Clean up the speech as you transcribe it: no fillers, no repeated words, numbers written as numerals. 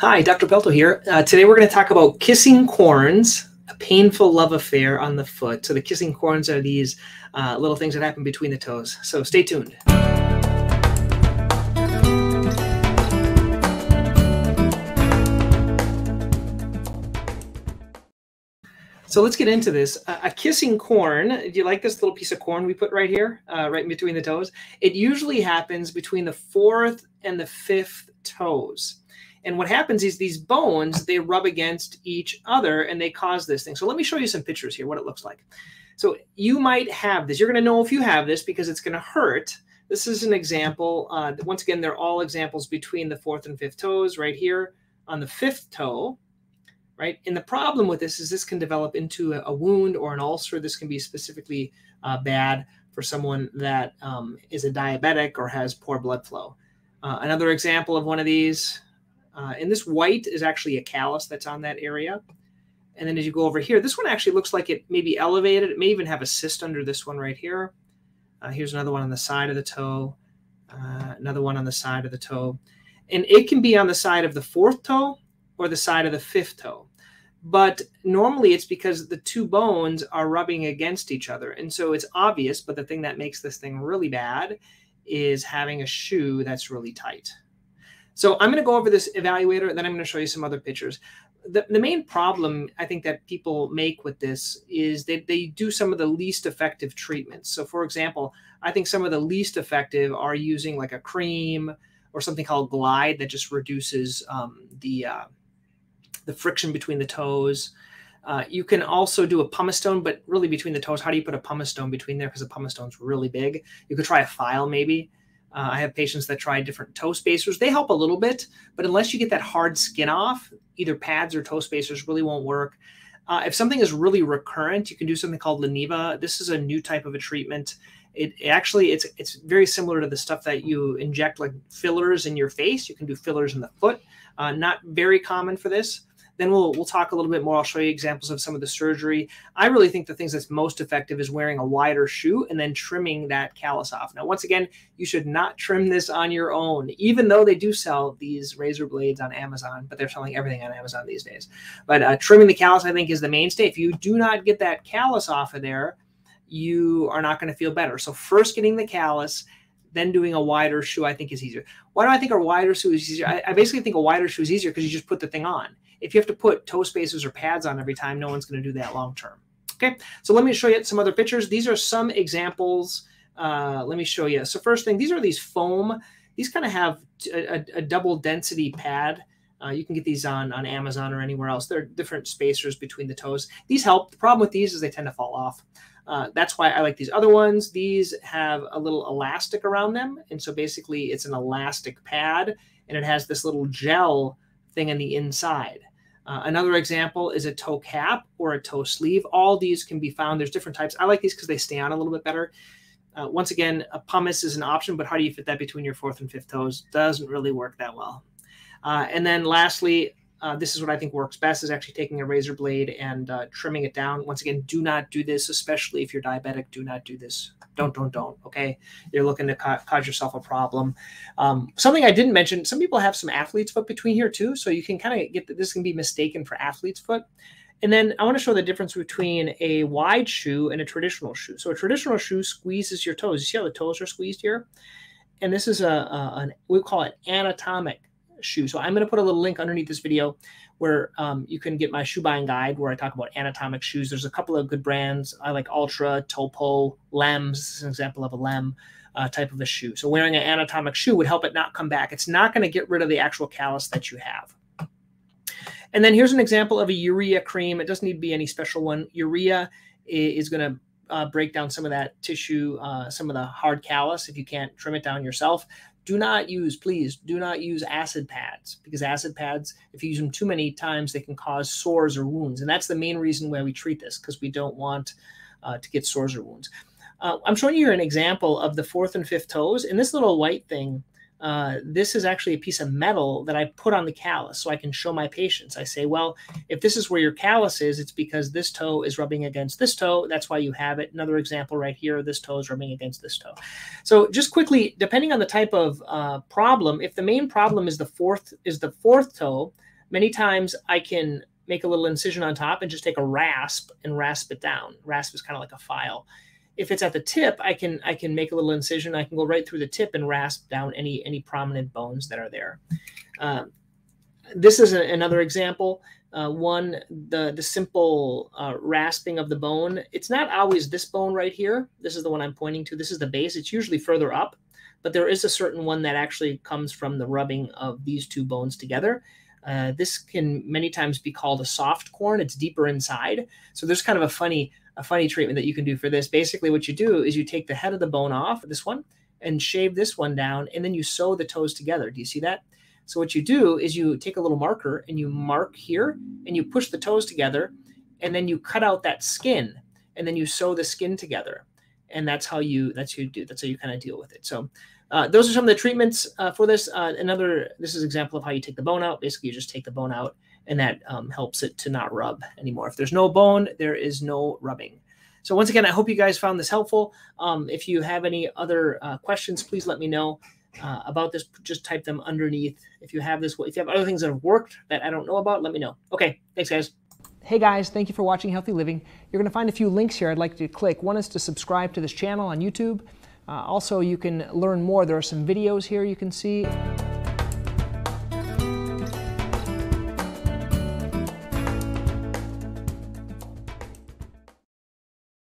Hi, Dr. Pelto here. Today we're going to talk about kissing corns, a painful love affair on the foot. So the kissing corns are these little things that happen between the toes. So stay tuned. So let's get into this. A kissing corn, do you like this little piece of corn we put right here, right in between the toes? It usually happens between the fourth and the fifth toes. And what happens is these bones, they rub against each other and they cause this thing. So let me show you some pictures here, what it looks like. So you might have this. You're going to know if you have this because it's going to hurt. This is an example. Once again, they're all examples between the fourth and fifth toes right here on the fifth toe, right? And the problem with this is this can develop into a wound or an ulcer. This can be specifically bad for someone that is a diabetic or has poor blood flow. Another example of one of these. And this white is actually a callus that's on that area. And then as you go over here, this one actually looks like it may be elevated. It may even have a cyst under this one right here. Here's another one on the side of the toe, another one on the side of the toe. And it can be on the side of the fourth toe or the side of the fifth toe. But normally it's because the two bones are rubbing against each other. And so it's obvious, but the thing that makes this thing really bad is having a shoe that's really tight. So I'm going to go over this evaluator, and then I'm going to show you some other pictures. The main problem I think that people make with this is that they do some of the least effective treatments. So, for example, I think some of the least effective are using like a cream or something called Glide that just reduces the friction between the toes. You can also do a pumice stone, but really between the toes. How do you put a pumice stone between there? Because a pumice stone's really big. You could try a file maybe. I have patients that try different toe spacers. They help a little bit, but unless you get that hard skin off, either pads or toe spacers really won't work. If something is really recurrent, you can do something called Leneva. This is a new type of a treatment. It's very similar to the stuff that you inject like fillers in your face. You can do fillers in the foot. Not very common for this. Then we'll talk a little bit more. I'll show you examples of some of the surgery. I really think the things that's most effective is wearing a wider shoe and then trimming that callus off. Now, once again, you should not trim this on your own, even though they do sell these razor blades on Amazon, but they're selling everything on Amazon these days. But trimming the callus, I think, is the mainstay. If you do not get that callus off of there, you are not going to feel better. So first getting the callus, then doing a wider shoe, I think, is easier. Why do I think a wider shoe is easier? I basically think a wider shoe is easier because you just put the thing on. If you have to put toe spacers or pads on every time, no one's going to do that long term. Okay, so let me show you some other pictures. These are some examples. Let me show you. So first thing, these are these foam. These kind of have a double density pad. You can get these on Amazon or anywhere else. They're different spacers between the toes. These help. The problem with these is they tend to fall off. That's why I like these other ones. These have a little elastic around them. And so basically it's an elastic pad, and it has this little gel thing on the inside. Another example is a toe cap or a toe sleeve. All these can be found. There's different types. I like these because they stay on a little bit better. Once again, a pumice is an option, but how do you fit that between your fourth and fifth toes? Doesn't really work that well. And then lastly, this is what I think works best, is actually taking a razor blade and trimming it down. Once again, do not do this, especially if you're diabetic. Do not do this. Don't, okay? You're looking to cause yourself a problem. Something I didn't mention, some people have some athlete's foot between here too, so you can kind of get that this can be mistaken for athlete's foot. And then I want to show the difference between a wide shoe and a traditional shoe. So a traditional shoe squeezes your toes. You see how the toes are squeezed here? And this is we call it anatomic shoe. So I'm going to put a little link underneath this video where you can get my shoe buying guide where I talk about anatomic shoes. There's a couple of good brands. I like Ultra, Topo, LEMS. This is an example of a LEM type of a shoe. So wearing an anatomic shoe would help it not come back. It's not going to get rid of the actual callus that you have. And then here's an example of a urea cream. It doesn't need to be any special one. Urea is going to break down some of that tissue, some of the hard callus if you can't trim it down yourself. Do not use, please, do not use acid pads, because acid pads, if you use them too many times, they can cause sores or wounds. And that's the main reason why we treat this, because we don't want to get sores or wounds. I'm showing you an example of the fourth and fifth toes. And this little white thing, this is actually a piece of metal that I put on the callus so I can show my patients. I say, well, if this is where your callus is, it's because this toe is rubbing against this toe. That's why you have it. Another example right here, this toe is rubbing against this toe. So just quickly, depending on the type of problem, if the main problem is the fourth toe, Many times I can make a little incision on top and just take a rasp and rasp it down. Rasp is kind of like a file. If it's at the tip, I can make a little incision. I can go right through the tip and rasp down any prominent bones that are there. This is another example. The simple rasping of the bone. It's not always this bone right here. This is the one I'm pointing to. This is the base. It's usually further up, but there is a certain one that actually comes from the rubbing of these two bones together. This can many times be called a soft corn. It's deeper inside. So there's kind of a funny treatment that you can do for this. Basically what you do is you take the head of the bone off, this one, and shave this one down, and then you sew the toes together. Do you see that? So what you do is you take a little marker and you mark here and you push the toes together, and then you cut out that skin, and then you sew the skin together. And that's how you kind of deal with it. So those are some of the treatments for this. This is an example of how you take the bone out. Basically, you just take the bone out, and that helps it to not rub anymore. If there's no bone, there is no rubbing. So once again, I hope you guys found this helpful. If you have any other questions, please let me know about this. Just type them underneath. If you have other things that have worked that I don't know about, let me know. Okay, thanks guys. Hey guys, thank you for watching Healthy Living. You're going to find a few links here I'd like you to click. One is to subscribe to this channel on YouTube. Also, you can learn more. There are some videos here you can see.